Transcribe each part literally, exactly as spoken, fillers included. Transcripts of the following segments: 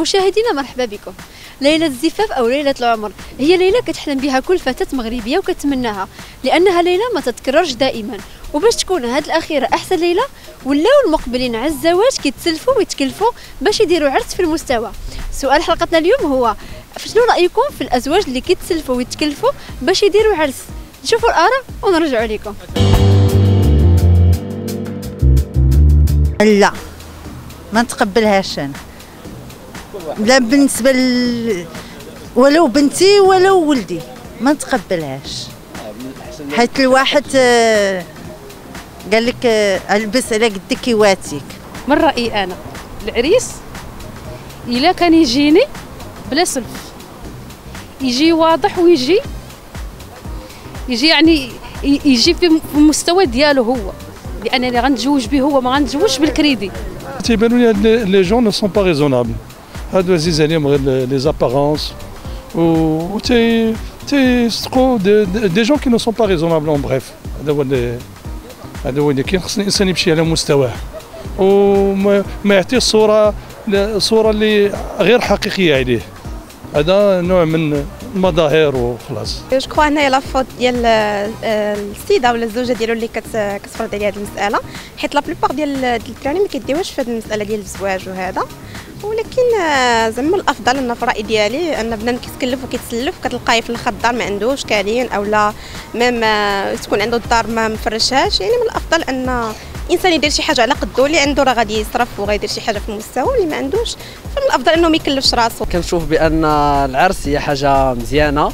مشاهدينا مرحبا بكم. ليلة الزفاف أو ليلة العمر هي ليلة كتحلم بها كل فتاة مغربية وكتمناها، لأنها ليلة ما تتكررش دائما. وباش تكون هاد الأخيرة أحسن ليلة، ولاو المقبلين على الزواج كيتسلفوا ويتكلفوا باش يديروا عرس في المستوى. سؤال حلقتنا اليوم هو: شنو رأيكم في الأزواج اللي كيتسلفوا ويتكلفوا باش يديروا عرس؟ نشوفوا الآراء ونرجعوا لكم. لا، ما نتقبلهاش أنا، لا بالنسبه ل... ولو بنتي ولو ولدي ما نتقبلهاش، حيت الواحد قال لك البس على قدك يواتيك. من رايي انا العريس الا كان يجيني بلا سلف، يجي واضح ويجي يجي يعني يجي في المستوى ديالو هو، لان اللي غنتزوج به هو ما غنتزوجش بالكريدي. تيبانوا لي هاد لي جون نو سون با ريزونابل، هادو عزيز عليهم غير لي زابارونس و تي تيصدقوا دي جون كي نو سون با ريزونابل. اون بريف هذا هو اللي هذا هو اللي كاين، خص الانسان يمشي على مستواه وما يعطيش صوره صوره اللي غير حقيقيه عليه. هذا نوع من المظاهر وخلاص. جو كخوا هنايا لافوت ديال السيده ولا الزوجه ديالو اللي كتفرض عليه هذه المساله، حيت لا بلوبار ديال الدراري ما كيديوهاش في هذه المساله ديال الزواج وهذا. ولكن زعما الافضل انا في الراي ديالي ان بنادم كيتكلف وكيتسلف، كتلقايه في الاخر الدار ما عندوش كالين اولا ميم تكون عنده الدار ما مفرشهاش. يعني من الافضل ان الانسان يدير شي حاجه على قدو، اللي عنده راه غادي يصرف وغيدير شي حاجه في المستوى، واللي ما عندوش فمن الافضل انه ما يكلفش راسو. كنشوف بان العرس هي حاجه مزيانه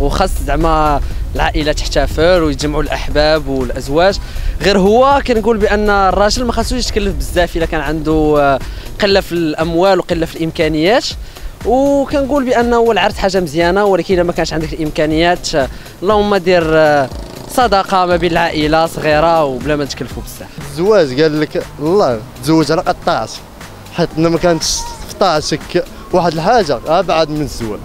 وخاص زعما العائله تحتفل ويتجمعوا الاحباب والازواج. غير هو كنقول بان الراجل ما خاصوش يتكلف بزاف الا كان عنده قله في الاموال وقله في الامكانيات، وكنقول بان هو العرس حاجه مزيانه. ولكن الا ما كانش عندك الامكانيات، اللهم دير صداقه ما بين العائله صغيره وبلا ما تكلفوا بزاف. الزواج قال لك الله تزوج على قد طاعتك، حيت ما كانتش في طاعتك واحد الحاجه ابعد من الزواج.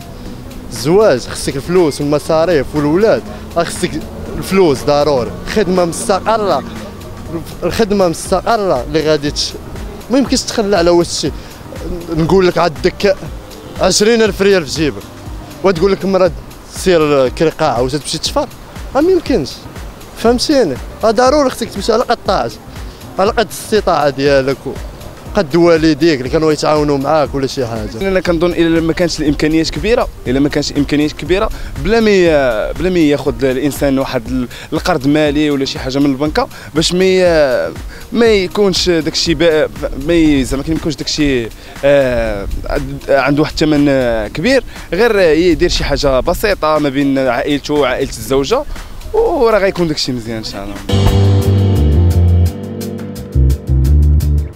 الزواج خصك الفلوس والمصاريف والولاد، خصك الفلوس ضروري، خدمه مستقره، الخدمه مستقره اللي غادي ما يمكنش تخلى على واش نقول لك عندك عشرين ألف ريال في جيبك وتقول لك مرا سير كرقاعه وتمشي تشفر، ما يمكنش. فهمتيني؟ ضروري خصك تمشي على قد طاعتك، على قد الاستطاعه ديالك، قد والديك اللي كانوا يتعاونوا معاك ولا شي حاجه. انا كنظن الا ما كانتش الامكانيات كبيره، الا ما كانتش الامكانيات كبيره بلا ما بلا ما ياخذ الانسان واحد القرض مالي ولا شي حاجه من البنكه، باش ما ما يكونش داك الشيء ما زعما ما يكونش داك الشيء عنده واحد الثمن كبير. غير يدير شي حاجه بسيطه ما بين عائلته وعائله الزوجه، وراه غيكون داك الشيء مزيان ان شاء الله.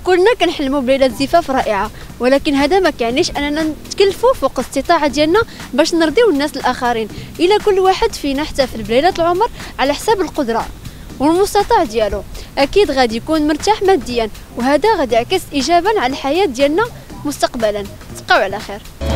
كلنا كنحلموا بليله زفاف رائعه، ولكن هذا ما كيعنيش اننا نتكلفوا فوق الاستطاعه ديالنا باش نرضيو الناس الاخرين. الى كل واحد فينا احتفل بليله العمر على حساب القدره والمستطاع ديالو، اكيد غادي يكون مرتاح ماديا، وهذا غادي يعكس ايجابا على الحياه ديالنا مستقبلا. تبقاو على خير.